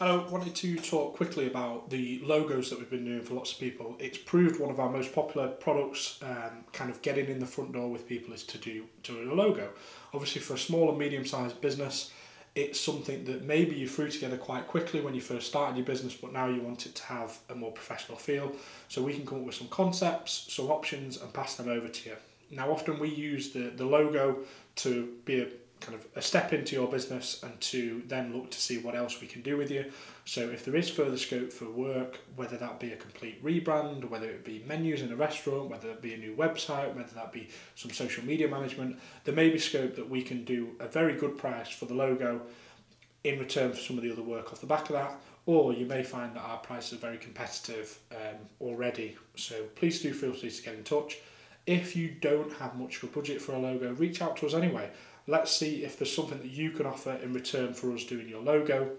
Hello, wanted to talk quickly about the logos that we've been doing for lots of people. It's proved one of our most popular products, kind of getting in the front door with people, is to do a logo. Obviously for a small and medium-sized business, it's something that maybe you threw together quite quickly when you first started your business, but now you want it to have a more professional feel. So we can come up with some concepts, some options, and pass them over to you. Now often we use the logo to be a kind of a step into your business and to then look to see what else we can do with you. So if there is further scope for work, whether that be a complete rebrand, whether it be menus in a restaurant, whether it be a new website, whether that be some social media management, there may be scope that we can do a very good price for the logo in return for some of the other work off the back of that, or you may find that our prices are very competitive already. So please do feel free to get in touch. If you don't have much of a budget for a logo, reach out to us anyway. Let's see if there's something that you can offer in return for us doing your logo.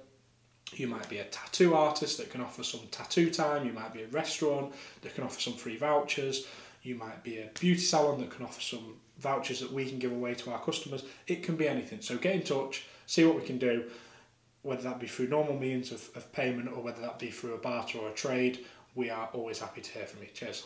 You might be a tattoo artist that can offer some tattoo time. You might be a restaurant that can offer some free vouchers. You might be a beauty salon that can offer some vouchers that we can give away to our customers. It can be anything. So get in touch, see what we can do, whether that be through normal means of payment or whether that be through a barter or a trade. We are always happy to hear from you. Cheers.